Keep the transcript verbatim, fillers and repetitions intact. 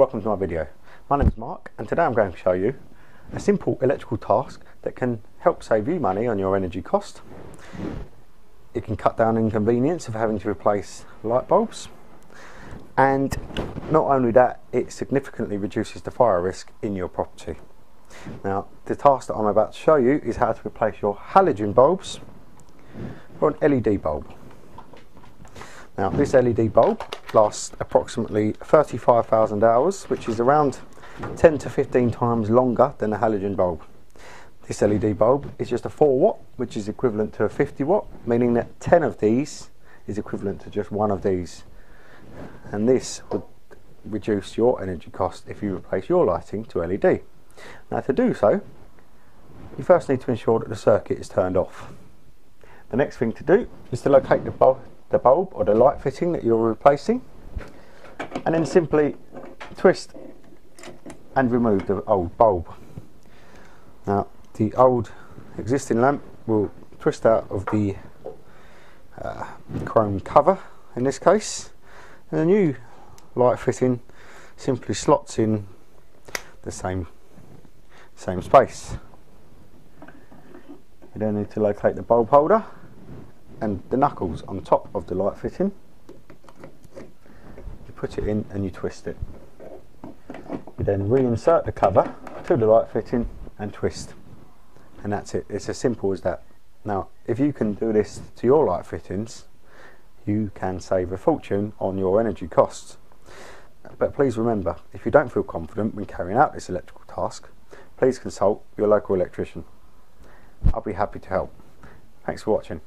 Welcome to my video. My name is Mark and today I'm going to show you a simple electrical task that can help save you money on your energy cost. It can cut down inconvenience of having to replace light bulbs, and not only that, it significantly reduces the fire risk in your property. Now the task that I'm about to show you is how to replace your halogen bulbs for an L E D bulb. Now this L E D bulb lasts approximately thirty-five thousand hours, which is around ten to fifteen times longer than a halogen bulb. This L E D bulb is just a four watt, which is equivalent to a fifty watt, meaning that ten of these is equivalent to just one of these, and this would reduce your energy cost if you replace your lighting to L E D. Now to do so, you first need to ensure that the circuit is turned off. The next thing to do is to locate the bulb the bulb or the light fitting that you're replacing, and then simply twist and remove the old bulb. Now the old existing lamp will twist out of the uh, chrome cover in this case, and the new light fitting simply slots in the same same space. You then need to locate the bulb holder and the knuckles on top of the light fitting. You put it in and you twist it. You then reinsert the cover to the light fitting and twist, and that's it. It's as simple as that. Now if you can do this to your light fittings, you can save a fortune on your energy costs. But please remember, if you don't feel confident when carrying out this electrical task, please consult your local electrician. I'll be happy to help. Thanks for watching.